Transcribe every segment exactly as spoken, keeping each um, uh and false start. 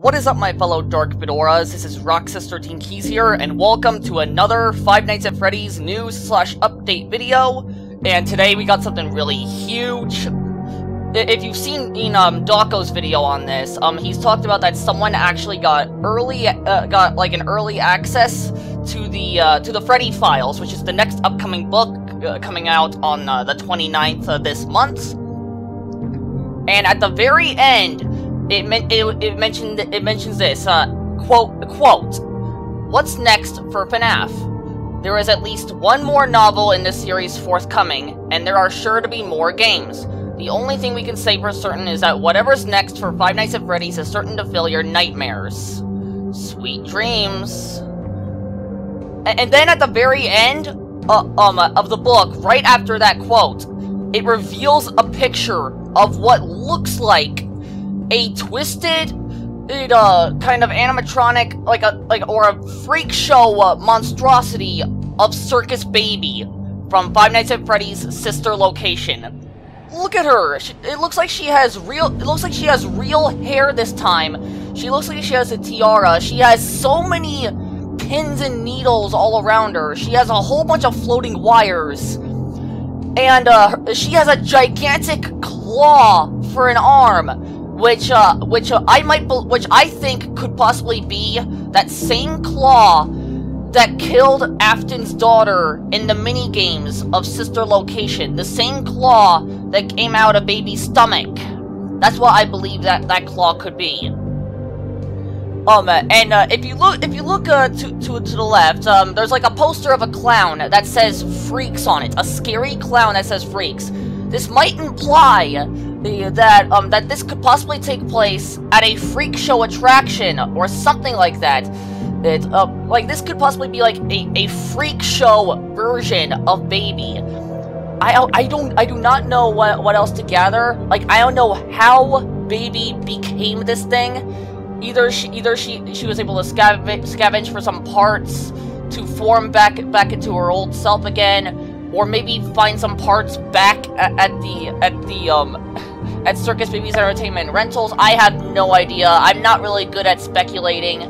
What is up, my fellow Dark Fedoras? This is Roxas thirteen Keys here, and welcome to another Five Nights at Freddy's news slash update video. And today we got something really huge. If you've seen in um, Daco's video on this, um, he's talked about that someone actually got early, uh, got like an early access to the uh, to the Freddy Files, which is the next upcoming book uh, coming out on uh, the twenty-ninth of this month. And at the very end, It, men it, it mentioned it mentions this uh, quote quote. What's next for F NAF? There is at least one more novel in this series forthcoming, and there are sure to be more games. The only thing we can say for certain is that whatever's next for Five Nights at Freddy's is certain to fill your nightmares. Sweet dreams. And, and then at the very end uh, um, uh, of the book, right after that quote, it reveals a picture of what looks like a twisted, it, uh, kind of animatronic, like a, like, or a freak show uh, monstrosity of Circus Baby from Five Nights at Freddy's Sister Location. Look at her! She, it looks like she has real, it looks like she has real hair this time. She looks like she has a tiara. She has so many pins and needles all around her. She has a whole bunch of floating wires. And, uh, she has a gigantic claw for an arm. Which, uh, which uh, I might, which I think could possibly be that same claw that killed Afton's daughter in the mini games of Sister Location. The same claw that came out of Baby's stomach. That's what I believe that that claw could be. Um, and uh, if you look, if you look uh, to to to the left, um, there's like a poster of a clown that says "Freaks" on it. A scary clown that says "Freaks." This might imply that um that this could possibly take place at a freak show attraction or something like that. It uh, like this could possibly be like a a freak show version of Baby. I I don't I do not know what what else to gather. Like, I don't know how Baby became this thing. Either she either she she was able to scavenge scavenge for some parts to form back back into her old self again. Or maybe find some parts back at, at the at the um at Circus Baby's Entertainment Rentals. I have no idea. I'm not really good at speculating,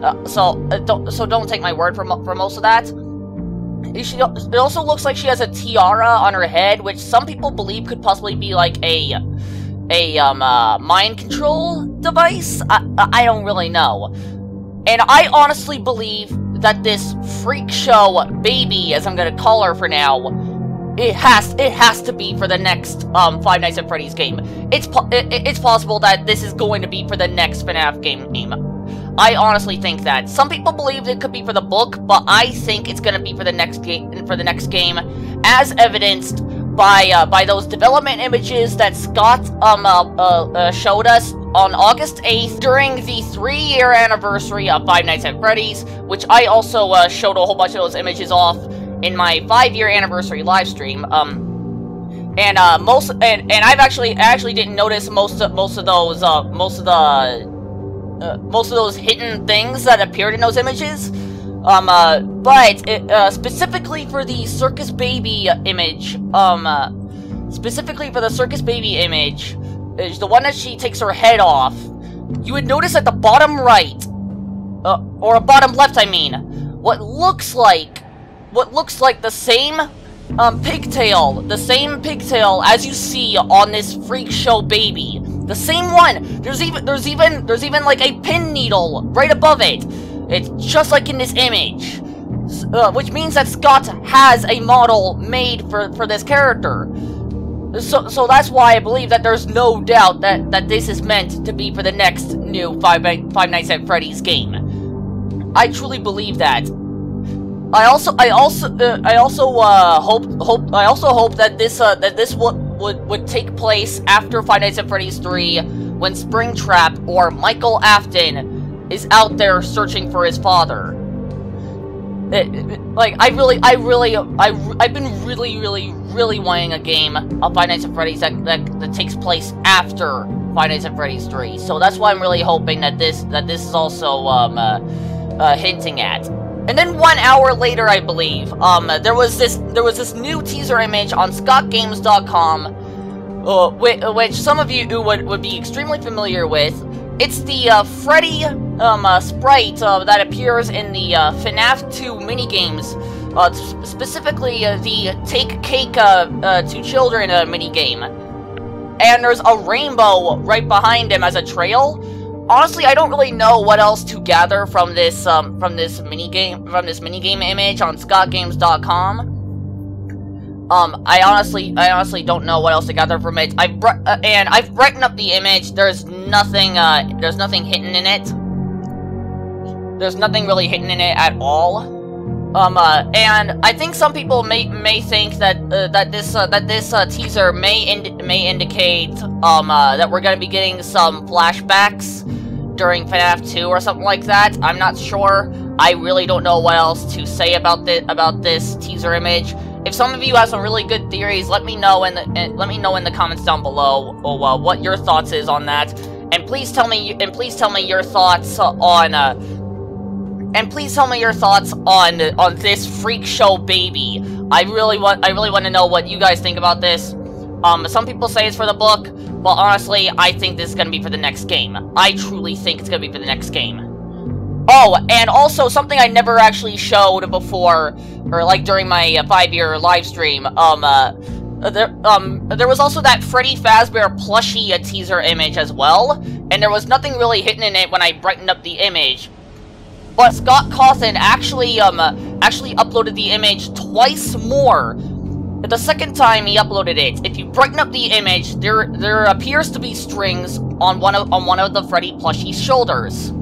uh, so uh, don't so don't take my word for mo for most of that. She it also looks like she has a tiara on her head, which some people believe could possibly be like a a um uh, mind control device. I I don't really know, and I honestly believe that this freak show Baby, as I'm gonna call her for now, it has it has to be for the next um, Five Nights at Freddy's game. It's po it, it's possible that this is going to be for the next F NAF game. I honestly think that. Some people believe it could be for the book, but I think it's gonna be for the next game. For the next game, as evidenced by uh, by those development images that Scott um uh, uh, uh, showed us on August eighth during the three-year anniversary of Five Nights at Freddy's, which I also uh, showed a whole bunch of those images off in my five-year anniversary live stream. Um, and uh, most and, and I've actually actually didn't notice most of most of those uh, most of the uh, most of those hidden things that appeared in those images. Um, uh, but it, uh, specifically for the Circus Baby image, um, uh, specifically for the Circus Baby image. Is the one that she takes her head off, you would notice at the bottom right, uh, or bottom left, I mean, what looks like, what looks like the same um, pigtail, the same pigtail as you see on this freak show Baby, the same one. There's even, there's even, there's even like a pin needle right above it. It's just like in this image, uh, which means that Scott has a model made for for this character. So, so that's why I believe that there's no doubt that, that this is meant to be for the next new Five, Five Nights at Freddy's game. I truly believe that. I also, I also, uh, I also uh, hope, hope, I also hope that this, uh, that this would, would, would take place after Five Nights at Freddy's three, when Springtrap or Michael Afton is out there searching for his father. It, it, like, I really, I really, I, I've been really, really, really wanting a game of Five Nights at Freddy's that, that, that takes place after Five Nights at Freddy's three, so that's why I'm really hoping that this, that this is also, um, uh, uh, hinting at. And then one hour later, I believe, um, there was this, there was this new teaser image on Scott Games dot com, uh, which, which some of you would, would be extremely familiar with, It's the uh, Freddy um, uh, sprite uh, that appears in the uh, FNAF two minigames, uh, specifically uh, the Take Cake uh, uh, to Children uh, minigame. And there's a rainbow right behind him as a trail. Honestly, I don't really know what else to gather from this um, from this minigame from this minigame image on Scott Games dot com. Um, I honestly, I honestly don't know what else to gather from it. I've uh, and I've brightened up the image. There's nothing, uh, there's nothing hidden in it. There's nothing really hidden in it at all. Um, uh, and I think some people may may think that uh, that this uh, that this uh, teaser may ind may indicate um uh, that we're gonna be getting some flashbacks during FNAF two or something like that. I'm not sure. I really don't know what else to say about this about this teaser image. If some of you have some really good theories, let me know in the in, let me know in the comments down below or, uh, what your thoughts is on that, and please tell me and please tell me your thoughts on uh, and please tell me your thoughts on on this freak show baby. I really want I really want to know what you guys think about this. Um, some people say it's for the book, but honestly, I think this is gonna be for the next game. I truly think it's gonna be for the next game. Oh, and also something I never actually showed before, or like during my uh, five-year live stream. Um, uh, there, um, there was also that Freddy Fazbear plushie uh, teaser image as well, and there was nothing really hidden in it when I brightened up the image. But Scott Cawthon actually, um, uh, actually uploaded the image twice more. The second time he uploaded it, if you brighten up the image, there there appears to be strings on one of on one of the Freddy plushie's shoulders.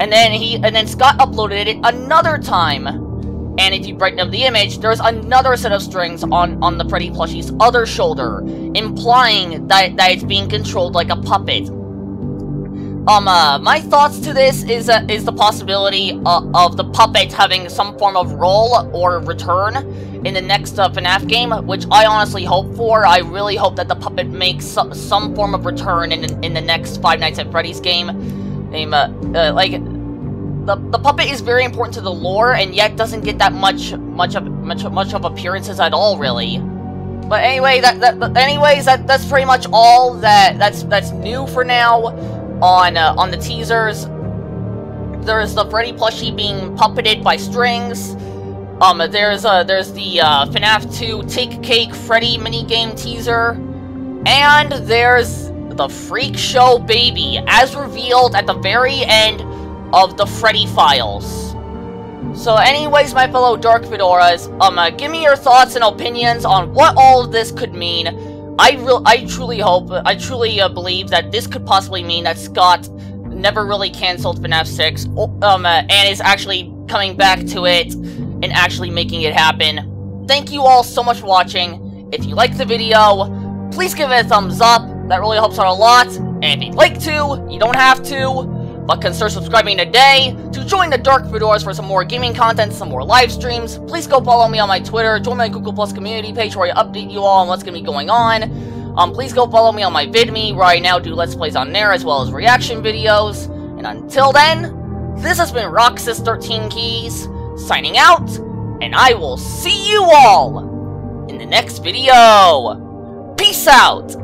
And then he, and then Scott uploaded it another time. And if you brighten up the image, there's another set of strings on, on the Freddy plushie's other shoulder, implying that, that it's being controlled like a puppet. Um, uh, my thoughts to this is, uh, is the possibility uh, of the puppet having some form of role or return in the next uh, FNAF game, which I honestly hope for. I really hope that the puppet makes some, some form of return in the, in the next Five Nights at Freddy's game. Name, uh, uh, like, the the puppet is very important to the lore, and yet doesn't get that much much of much much of appearances at all, really. But anyway, that, that anyways that that's pretty much all that that's that's new for now on uh, on the teasers. There's the Freddy plushie being puppeted by strings. Um, there's uh there's the uh, FNAF two Take Cake Freddy minigame teaser, and there's the Freak Show Baby, as revealed at the very end of the Freddy Files. So anyways, my fellow Dark Fedoras, um, uh, give me your thoughts and opinions on what all of this could mean. I real, I truly hope, I truly uh, believe that this could possibly mean that Scott never really cancelled FNAF six, um, uh, and is actually coming back to it and actually making it happen. Thank you all so much for watching. If you liked the video, please give it a thumbs up. That really helps out a lot, and if you'd like to, you don't have to, but consider subscribing today to join the Dark Fedoras for some more gaming content, some more live streams. Please go follow me on my Twitter, join my Google Plus community page where I update you all on what's going to be going on. Um, please go follow me on my VidMe, where I now do Let's Plays on there, as well as reaction videos. And until then, this has been Roxas thirteen Keys, signing out, and I will see you all in the next video. Peace out!